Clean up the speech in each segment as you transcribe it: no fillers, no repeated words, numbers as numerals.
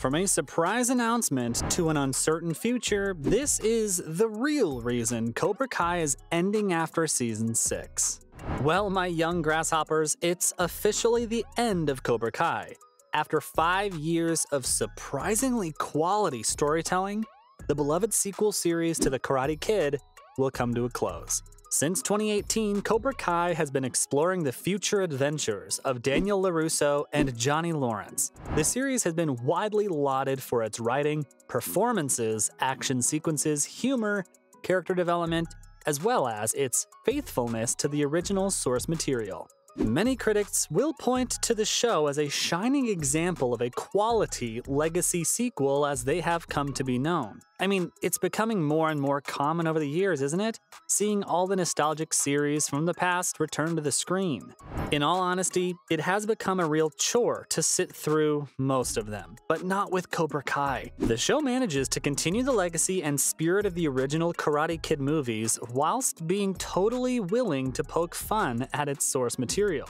From a surprise announcement to an uncertain future, this is the real reason Cobra Kai is ending after season 6. Well, my young grasshoppers, it's officially the end of Cobra Kai. After 5 years of surprisingly quality storytelling, the beloved sequel series to The Karate Kid will come to a close. Since 2018, Cobra Kai has been exploring the future adventures of Daniel LaRusso and Johnny Lawrence. The series has been widely lauded for its writing, performances, action sequences, humor, character development, as well as its faithfulness to the original source material. Many critics will point to the show as a shining example of a quality legacy sequel as they have come to be known. I mean, it's becoming more and more common over the years, isn't it? Seeing all the nostalgic series from the past return to the screen. In all honesty, it has become a real chore to sit through most of them, but not with Cobra Kai. The show manages to continue the legacy and spirit of the original Karate Kid movies whilst being totally willing to poke fun at its source material.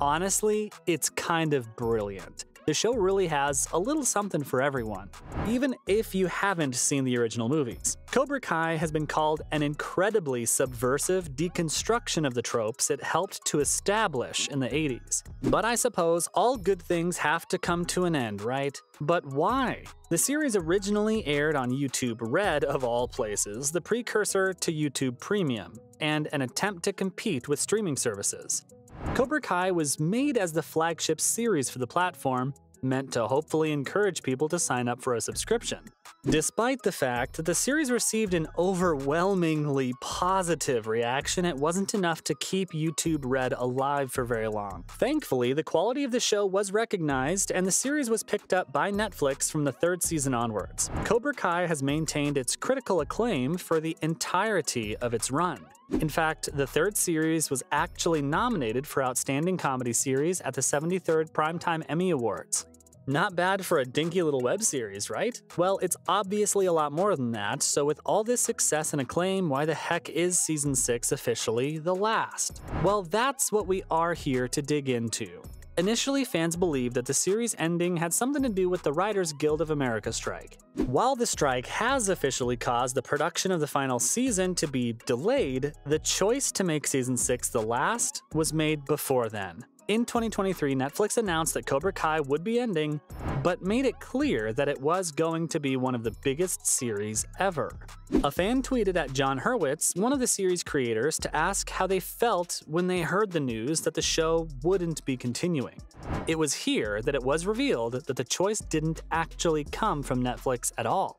Honestly, it's kind of brilliant. The show really has a little something for everyone, even if you haven't seen the original movies. Cobra Kai has been called an incredibly subversive deconstruction of the tropes it helped to establish in the 80s. But I suppose all good things have to come to an end, right? But why? The series originally aired on YouTube Red, of all places, the precursor to YouTube Premium, and an attempt to compete with streaming services. Cobra Kai was made as the flagship series for the platform, meant to hopefully encourage people to sign up for a subscription. Despite the fact that the series received an overwhelmingly positive reaction, it wasn't enough to keep YouTube Red alive for very long. Thankfully, the quality of the show was recognized, and the series was picked up by Netflix from the 3rd season onwards. Cobra Kai has maintained its critical acclaim for the entirety of its run. In fact, the 3rd series was actually nominated for Outstanding Comedy Series at the 73rd Primetime Emmy Awards. Not bad for a dinky little web series, right? Well, it's obviously a lot more than that, so with all this success and acclaim, why the heck is Season 6 officially the last? Well, that's what we are here to dig into. Initially, fans believed that the series ending had something to do with the Writers Guild of America strike. While the strike has officially caused the production of the final season to be delayed, the choice to make Season 6 the last was made before then. In 2023, Netflix announced that Cobra Kai would be ending, but made it clear that it was going to be one of the biggest series ever. A fan tweeted at John Hurwitz, one of the series creators, to ask how they felt when they heard the news that the show wouldn't be continuing. It was here that it was revealed that the choice didn't actually come from Netflix at all.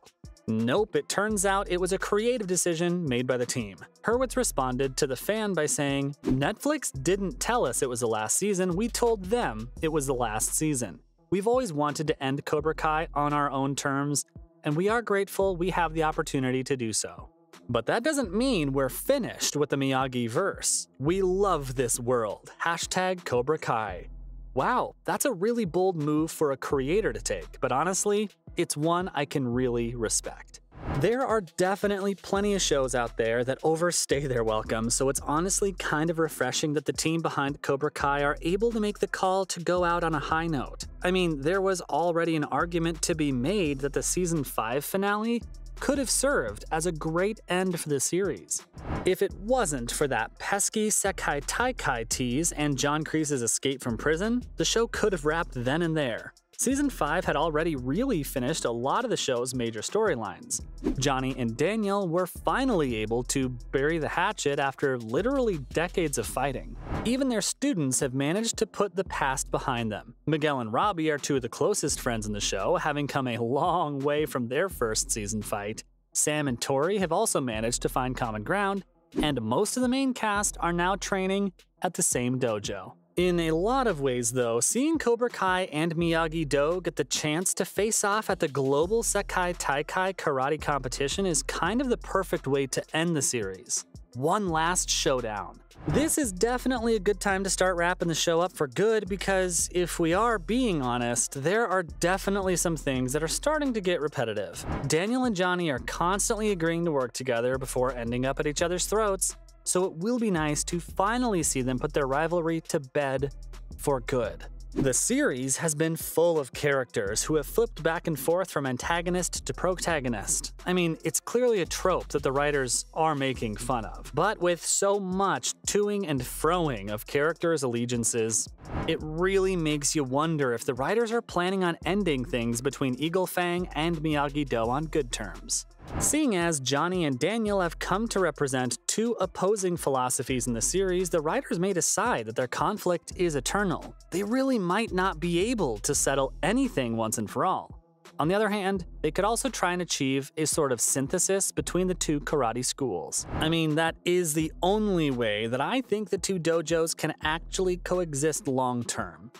Nope, it turns out it was a creative decision made by the team. Hurwitz responded to the fan by saying, "Netflix didn't tell us it was the last season, we told them it was the last season. We've always wanted to end Cobra Kai on our own terms, and we are grateful we have the opportunity to do so. But that doesn't mean we're finished with the Miyagi verse. We love this world. Hashtag Cobra Kai." Wow, that's a really bold move for a creator to take, but honestly, it's one I can really respect. There are definitely plenty of shows out there that overstay their welcome, so it's honestly kind of refreshing that the team behind Cobra Kai are able to make the call to go out on a high note. I mean, there was already an argument to be made that the season 5 finale could have served as a great end for the series. If it wasn't for that pesky Sekai Taikai tease and John Kreese's escape from prison, the show could have wrapped then and there. Season 5 had already really finished a lot of the show's major storylines. Johnny and Daniel were finally able to bury the hatchet after literally decades of fighting. Even their students have managed to put the past behind them. Miguel and Robbie are two of the closest friends in the show, having come a long way from their first season fight. Sam and Tori have also managed to find common ground, and most of the main cast are now training at the same dojo. In a lot of ways, though, seeing Cobra Kai and Miyagi-Do get the chance to face off at the global Sekai Taikai karate competition is kind of the perfect way to end the series. One last showdown. This is definitely a good time to start wrapping the show up for good because, if we are being honest, there are definitely some things that are starting to get repetitive. Daniel and Johnny are constantly agreeing to work together before ending up at each other's throats, so it will be nice to finally see them put their rivalry to bed for good. The series has been full of characters who have flipped back and forth from antagonist to protagonist. I mean, it's clearly a trope that the writers are making fun of. But with so much toing and froing of characters' allegiances, it really makes you wonder if the writers are planning on ending things between Eagle Fang and Miyagi-Do on good terms. Seeing as Johnny and Daniel have come to represent two opposing philosophies in the series, the writers may decide that their conflict is eternal. They really might not be able to settle anything once and for all. On the other hand, they could also try and achieve a sort of synthesis between the two karate schools. I mean, that is the only way that I think the two dojos can actually coexist long term.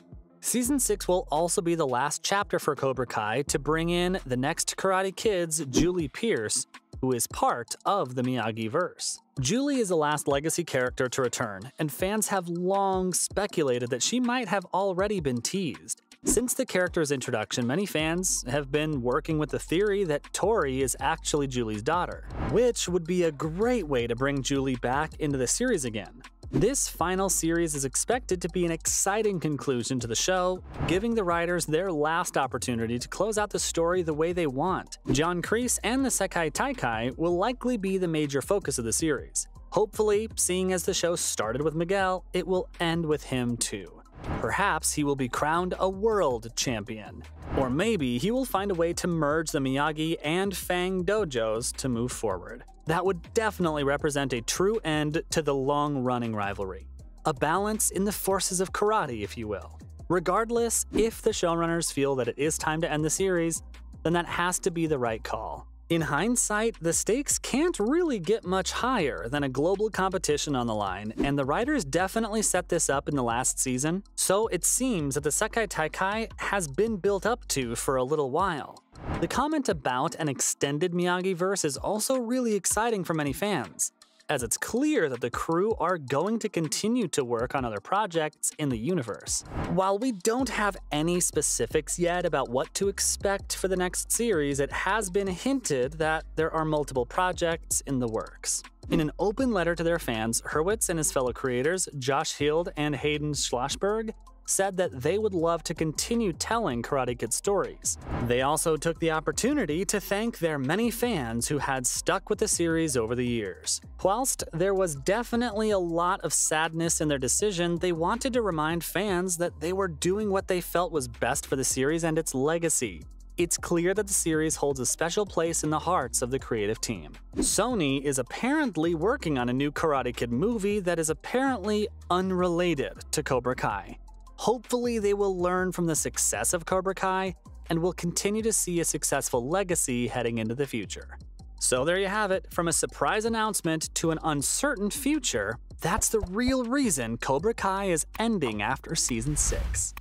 Season 6 will also be the last chapter for Cobra Kai to bring in the next Karate Kid's Julie Pierce, who is part of the Miyagi verse. Julie is the last legacy character to return, and fans have long speculated that she might have already been teased. Since the character's introduction, many fans have been working with the theory that Tori is actually Julie's daughter, which would be a great way to bring Julie back into the series again. This final series is expected to be an exciting conclusion to the show, giving the writers their last opportunity to close out the story the way they want. John Kreese and the Sekai Taikai will likely be the major focus of the series. Hopefully, seeing as the show started with Miguel, it will end with him too. Perhaps he will be crowned a world champion. Or maybe he will find a way to merge the Miyagi and Fang dojos to move forward. That would definitely represent a true end to the long-running rivalry. A balance in the forces of karate, if you will. Regardless, if the showrunners feel that it is time to end the series, then that has to be the right call. In hindsight, the stakes can't really get much higher than a global competition on the line, and the writers definitely set this up in the last season, so it seems that the Sekai Taikai has been built up to for a little while. The comment about an extended Miyagi verse is also really exciting for many fans, as it's clear that the crew are going to continue to work on other projects in the universe. While we don't have any specifics yet about what to expect for the next series, it has been hinted that there are multiple projects in the works. In an open letter to their fans, Hurwitz and his fellow creators, Josh Heald and Hayden Schlossberg, said that they would love to continue telling Karate Kid stories. They also took the opportunity to thank their many fans who had stuck with the series over the years. Whilst there was definitely a lot of sadness in their decision, they wanted to remind fans that they were doing what they felt was best for the series and its legacy. It's clear that the series holds a special place in the hearts of the creative team. Sony is apparently working on a new Karate Kid movie that is apparently unrelated to Cobra Kai. Hopefully, they will learn from the success of Cobra Kai and will continue to see a successful legacy heading into the future. So there you have it, from a surprise announcement to an uncertain future, that's the real reason Cobra Kai is ending after season 6.